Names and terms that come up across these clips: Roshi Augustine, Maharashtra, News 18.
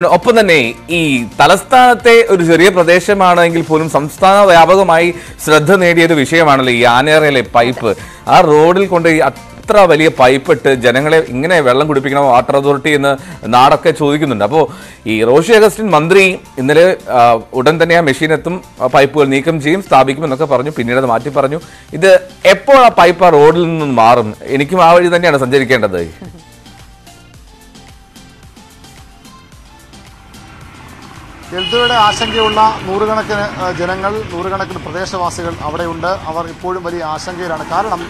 Upon the name, E. Talastate, Ururia Pradesh, Manangil Purum, Samstana, Abagomai, Sradha Nadia, Vishamanali, Yana, Pipe, our roadal Conde Atra Valley Pipe, generally Ingana Velan could pick up Atra Dorti in the Naraka Churik in the Nabo, E. Roshi Augustine Mandri in the Udantania Machinetum, a pipe, Nikam James, Tabikim, and Paranu, Pineda, the Marti Paranu, the Epo Piper Rodal Marum, Enikima is the Nana Sanjay Kanda. Delta Asangula, Muruganakan General, Muruganakan Pradeshavasil, Avadunda, our important very Asangir and Karam,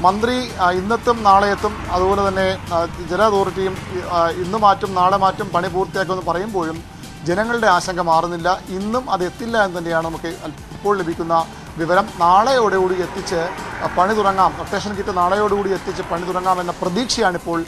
Mandri, Indatum, Nalatum, Adurane, Gerard team, Indumatum, Nadamatum, Panipurta, Parimburum, General de Asanga Maranilla, Indum Adetilla and the Nianamuke, Polibicuna, Viveram, Nala Odu Yetiche, a Panduranam, a Teshan Kita Nala Odu Yetiche, Panduranam, and a Pradichi and a Pol.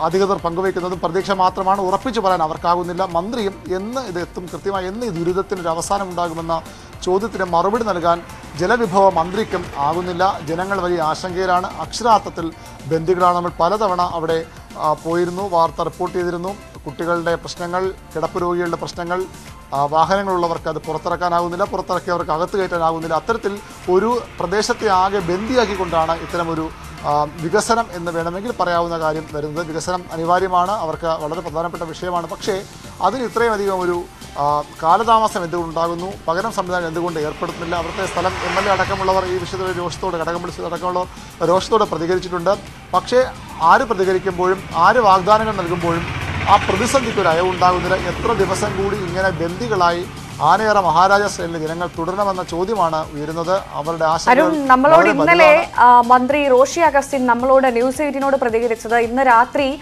Adikar Pangovic and the Pradesha Matraman or a pitcher and our Kagunilla Mandri in the Tumkatima in the Dudatin Ravasan Dagmana, Chodit and Marubid Naragan, Jelabipo Mandrikum, Agunilla, Jenangal Ashangiran, Akshratil, Bendigranam, Paradavana, Avade, Poirno, Vartar Potirno, Kutigal de Pastangal, Kedapuru de Pastangal, Bahan Rolavaka, the Portarakan Agunilla, Portaka, Kagatu, and Agunilla Tertil, Uru, Pradeshati Aga, Bendiaki Kundana, Itamuru. Vigasaram in the Venamaki Parayana Garim, the Vigasaram, Anivarimana, our Padana Petavishaman Pakshe, Adi Trevadiguru, Kaladama Samedu Dagunu, Paganam Samdan and the Gunda Airport, Salam, Emily Atakamala, Evisha, Rosto, Atacamala, Rosto, Padigarichunda, Pakshe, Ari Padigarikim, Ari Vagdan and Nagumburim, a producer the Kurayunda, Yetro Devasan Gudi, Ingana Bendigalai. I don't number in the lay, Mandri, Roshi Augustine, Namaload, and News 18 or Pradesh in the Rathri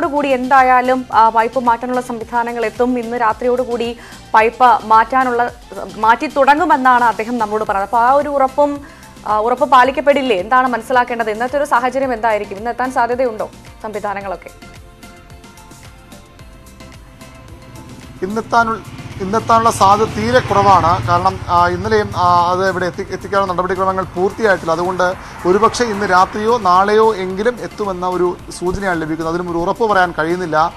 to Goody and Dialum, Piper Martanola Samithan and Letum, in the Rathri to Goody, Piper Martanola Marti Todangamana, Teham Namuda Parapa, Urapum, Urapa Palikapedil, Tana Mansala, and the Natur Sahajim and Diary, Nathan Sada de Undo, Samithanaka. In the tunnel. In the Tana Sada Tire Kuravana, Kalam in the name other ethical and other Kurangal Purti at Ladunda, Urubaksha in the Ratio, Naleo, Ingrim, Etu and Nauru, Suzani and Levi, Urupa and Karinilla,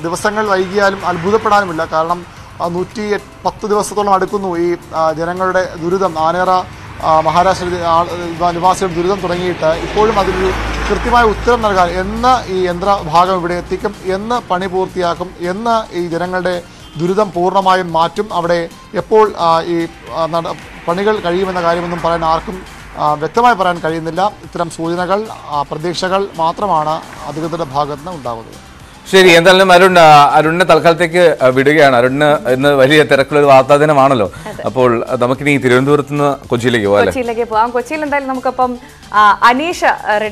the Vasangal Vaigia, Albuda Padanilla, Kalam, Anuti at Patu Vasatana Adakunu, Jerangal Durudam, Anera, Maharashtra, Vanivasa Durudam, Turangita, Ipol Madhu, Kirtima Uttar Nagar, Enna, Yendra, Haga Vedicum, Yenna, Panipurtiacum, Yenna, Jerangal. Duridam Purnamay and Martum, Avade, Epol, Panigal, Karim and the Karim Paran Arkum, Vetamai Paran Karinilla, Tram Sudinagal, Pradeshagal, Matramana, Adikata Bhagatna, Davo. Sherry and the Maruna, Aruna Talkalteke, Vidigan, Aruna, in the very terracular Vata than a Manalo, Apol, Damakini, Tirundurtna, Kochile, Kochile, Kochile, and then Namkapam, Anisha.